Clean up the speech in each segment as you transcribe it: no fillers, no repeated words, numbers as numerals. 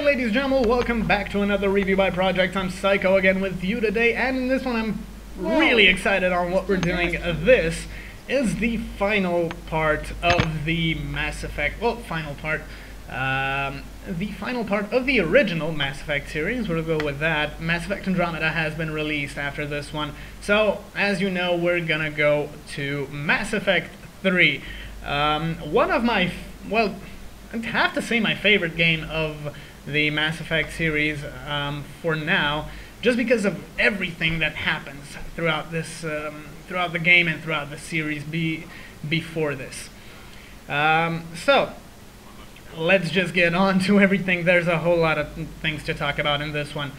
Hi ladies and gentlemen, welcome back to another Review by Project. I'm Psycho again with you today, and in this one I'm really excited on what we're doing. This is the final part of the Mass Effect, well, final part, the final part of the original Mass Effect series. We'll go with that. Mass Effect Andromeda has been released after this one, so as you know, we're gonna go to Mass Effect 3. One of my, well, I'd have to say my favorite game of the Mass Effect series for now, just because of everything that happens throughout this, throughout the game and throughout the series before this. So let's just get on to everything. There's a whole lot of things to talk about in this one.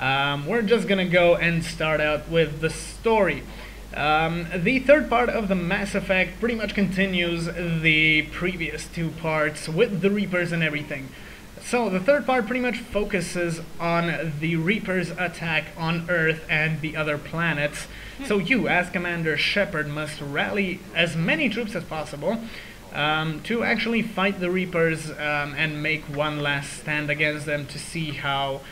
We're just gonna go and start out with the story. The third part of the Mass Effect pretty much continues the previous two parts with the Reapers and everything. So the third part pretty much focuses on the Reapers' attack on Earth and the other planets. So you, as Commander Shepard, must rally as many troops as possible to actually fight the Reapers and make one last stand against them to see how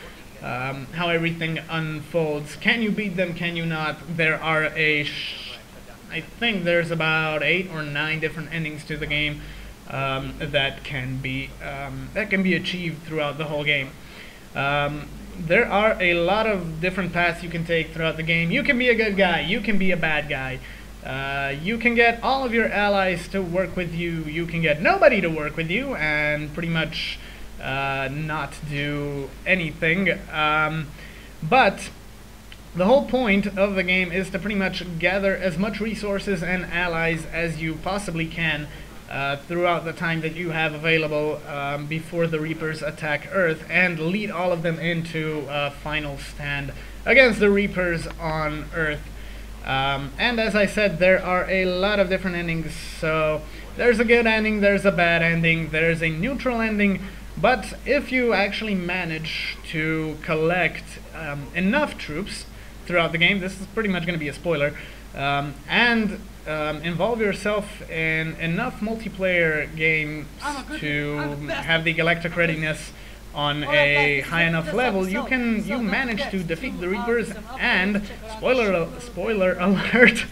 everything unfolds. Can you beat them? Can you not? There are I think there's about 8 or 9 different endings to the game that can be achieved throughout the whole game. There are a lot of different paths you can take throughout the game. You can be a good guy. You can be a bad guy. You can get all of your allies to work with you. You can get nobody to work with you, and pretty much not do anything, but the whole point of the game is to pretty much gather as much resources and allies as you possibly can throughout the time that you have available before the Reapers attack Earth, and lead all of them into a final stand against the Reapers on Earth. And as I said, there are a lot of different endings, so there's a good ending, there's a bad ending, there's a neutral ending. But if you actually manage to collect enough troops throughout the game, this is pretty much going to be a spoiler, and involve yourself in enough multiplayer games to have the galactic readiness on a high enough level, you manage to defeat the Reapers. And spoiler alert,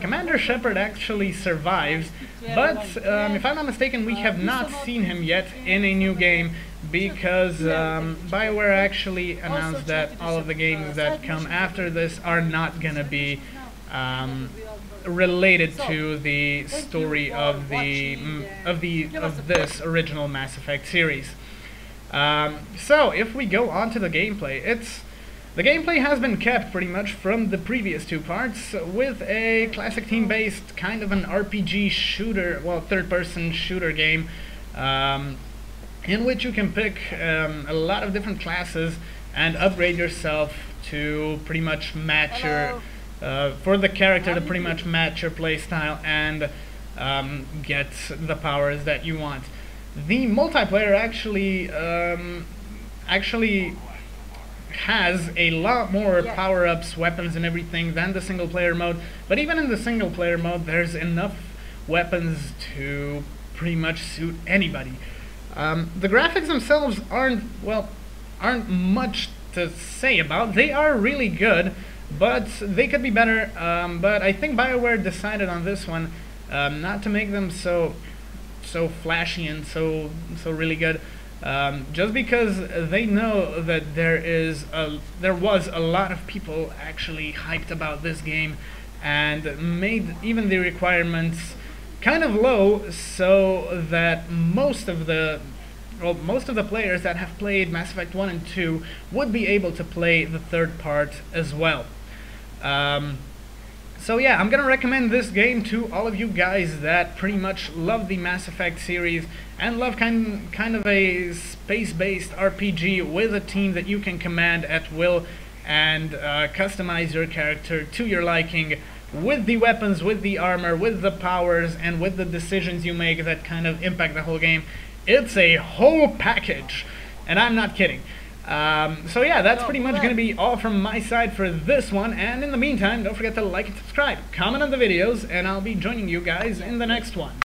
Commander Shepard actually survives, but if I'm not mistaken, we have not seen him yet in a new game, because BioWare actually announced that all of the games that come after this are not going to be related to the story of this original Mass Effect series. So if we go on to the gameplay, the gameplay has been kept pretty much from the previous two parts, with a classic team-based kind of an RPG shooter, well, third-person shooter game, in which you can pick a lot of different classes and upgrade yourself to pretty much match your playstyle and get the powers that you want. The multiplayer actually has a lot more power-ups, weapons, and everything than the single-player mode. But even in the single-player mode, there's enough weapons to pretty much suit anybody. The graphics themselves aren't much to say about. They are really good, but they could be better. But I think BioWare decided on this one not to make them so flashy and so really good, just because they know that there was a lot of people actually hyped about this game, and made even the requirements kind of low, so that most of the players that have played Mass Effect 1 and 2 would be able to play the third part as well. So yeah, I'm gonna recommend this game to all of you guys that pretty much love the Mass Effect series and love kind of a space-based RPG with a team that you can command at will and customize your character to your liking, with the weapons, with the armor, with the powers, and with the decisions you make that kind of impact the whole game. It's a whole package, and I'm not kidding. So yeah, that's pretty much going to be all from my side for this one, and in the meantime, don't forget to like and subscribe, comment on the videos, and I'll be joining you guys in the next one.